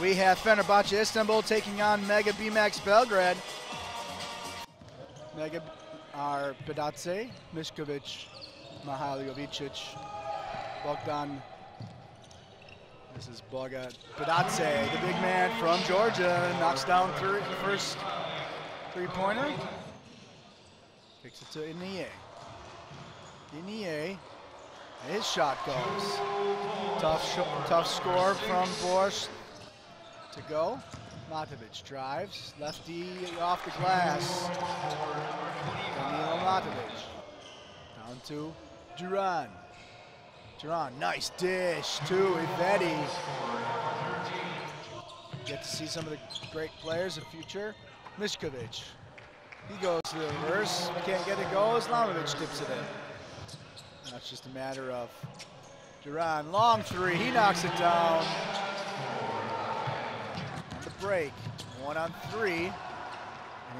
We have Fenerbahce Istanbul taking on Mega Bemax Belgrade. Mega are Bedate, Miskovic, Mihailo Jovičić, Bogdan. This is Bogdan Pedace, the big man from Georgia, knocks down the first three-pointer. Kicks it to Inie. Inie, his shot goes. Tough score from Borsch to go. Matovic drives, lefty off the glass. Danilo Matovic, down to Duran. Duran, nice dish to Ivetti. Get to see some of the great players of the future. Miskovic, he goes to the reverse, can't get it go, Islamovich tips it in. That's just a matter of Duran, long three, he knocks it down. The break, 1-on-3, and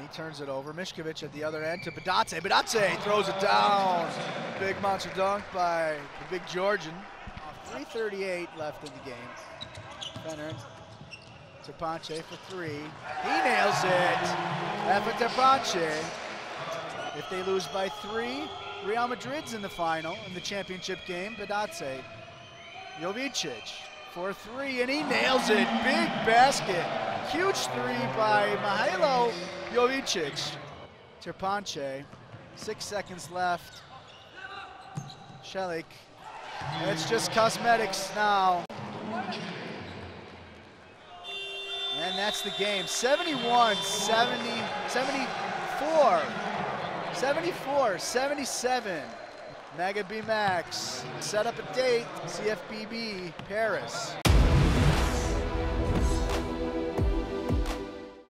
he turns it over. Miskovic at the other end to Bedate. Bedate throws it down. Big monster dunk by the big Georgian. 3:38 left in the game. Fenner to Ponce for three. He nails it. Effort to Ponce. If they lose by three, Real Madrid's in the final in the championship game. Bedate, Jovičić for three, and he nails it. Big basket. Huge three by Mihailo Jovičić. Tirpanci, 6 seconds left. Celik, and it's just cosmetics now. And that's the game, 71-77. Mega Bemax set up a date, CFBB Paris.